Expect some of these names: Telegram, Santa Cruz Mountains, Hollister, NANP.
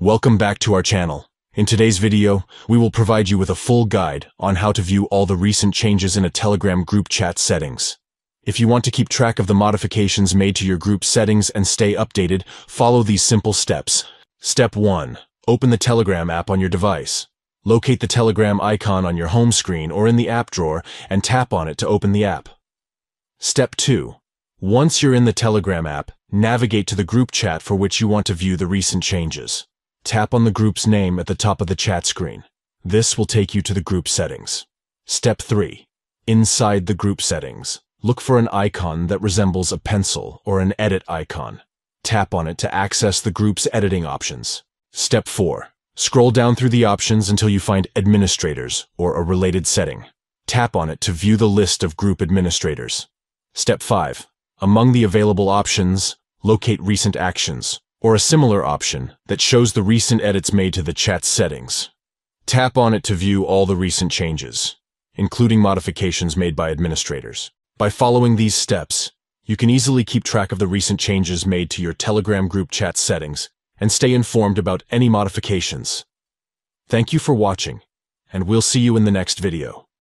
Welcome back to our channel. In today's video, we will provide you with a full guide on how to view all the recent changes in a Telegram group chat settings. If you want to keep track of the modifications made to your group settings and stay updated, follow these simple steps. Step 1. Open the Telegram app on your device. Locate the Telegram icon on your home screen or in the app drawer and tap on it to open the app. Step 2. Once you're in the Telegram app, navigate to the group chat for which you want to view the recent changes. Tap on the group's name at the top of the chat screen. This will take you to the group settings. Step 3. Inside the group settings, look for an icon that resembles a pencil or an edit icon. Tap on it to access the group's editing options. Step 4. Scroll down through the options until you find Administrators or a related setting. Tap on it to view the list of group administrators. Step 5. Among the available options, locate Recent Actions, or a similar option that shows the recent edits made to the chat settings. Tap on it to view all the recent changes, including modifications made by administrators. By following these steps, you can easily keep track of the recent changes made to your Telegram group chat settings and stay informed about any modifications. Thank you for watching, and we'll see you in the next video.